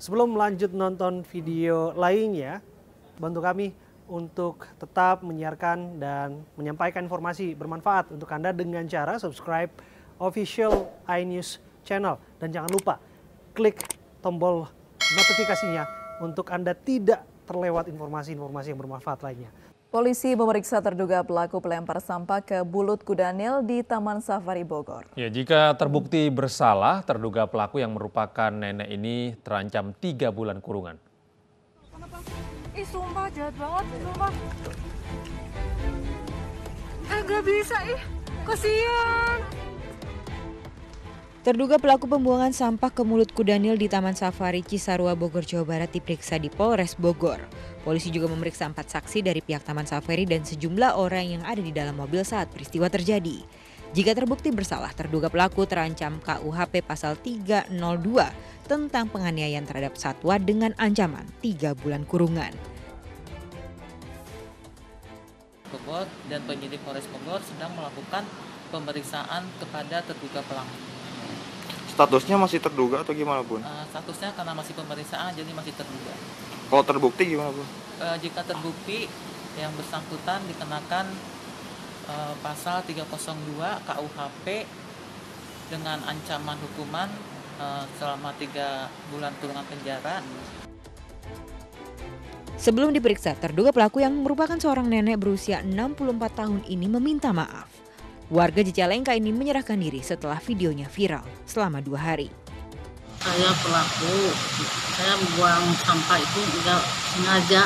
Sebelum lanjut nonton video lainnya, bantu kami untuk tetap menyiarkan dan menyampaikan informasi bermanfaat untuk Anda dengan cara subscribe official iNews channel. Dan jangan lupa klik tombol notifikasinya untuk Anda tidak terlewat informasi-informasi yang bermanfaat lainnya. Polisi memeriksa terduga pelaku pelempar sampah ke bulut kuda Nil di Taman Safari Bogor. Ya, jika terbukti bersalah, terduga pelaku yang merupakan nenek ini terancam 3 bulan kurungan. Ih, sumpah jahat banget, sumpah. Gak bisa, ih. Kasihan. Terduga pelaku pembuangan sampah ke mulut kuda Nil di Taman Safari Cisarua, Bogor, Jawa Barat diperiksa di Polres Bogor. Polisi juga memeriksa 4 saksi dari pihak Taman Safari dan sejumlah orang yang ada di dalam mobil saat peristiwa terjadi. Jika terbukti bersalah, terduga pelaku terancam KUHP pasal 302 tentang penganiayaan terhadap satwa dengan ancaman 3 bulan kurungan. Bogor dan penyidik Polres Bogor sedang melakukan pemeriksaan kepada terduga pelaku. Statusnya masih terduga atau gimana, Bun? Statusnya karena masih pemeriksaan, jadi masih terduga. Kalau terbukti gimana, Bun? Jika terbukti, yang bersangkutan dikenakan pasal 302 KUHP dengan ancaman hukuman selama 3 bulan kurungan penjara. Sebelum diperiksa, terduga pelaku yang merupakan seorang nenek berusia 64 tahun ini meminta maaf. Warga Jelangka ini menyerahkan diri setelah videonya viral selama 2 hari. Saya pelaku, saya buang sampah itu nggak sengaja.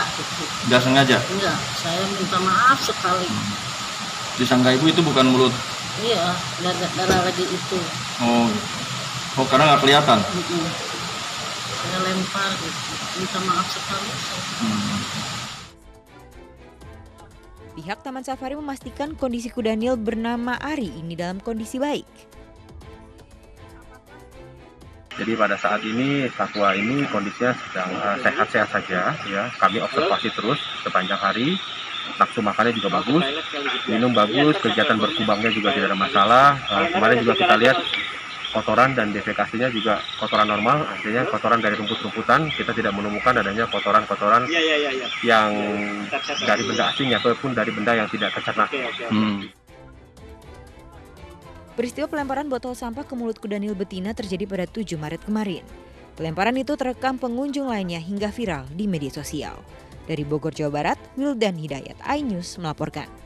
Nggak sengaja? Nggak, saya minta maaf sekali. Disangka ibu itu bukan mulut? Iya, darah lagi itu. Oh karena nggak kelihatan? Iya, saya lempar, minta maaf sekali. Pihak Taman Safari memastikan kondisi kuda Nil bernama Ari ini dalam kondisi baik. Jadi pada saat ini satwa ini kondisinya sedang sehat-sehat saja, ya. Kami observasi terus sepanjang hari. Nafsu makannya juga bagus, minum bagus, kegiatan berkubangnya juga tidak ada masalah. Kemarin juga kita lihat kotoran dan defekasinya juga kotoran normal, artinya kotoran dari rumput-rumputan. Kita tidak menemukan adanya kotoran-kotoran yang dari benda asing ataupun dari benda yang tidak tercerna. Peristiwa pelemparan botol sampah ke mulut kuda Nil betina terjadi pada 7 Maret kemarin. Pelemparan itu terekam pengunjung lainnya hingga viral di media sosial. Dari Bogor, Jawa Barat, Wildan Hidayat, iNews melaporkan.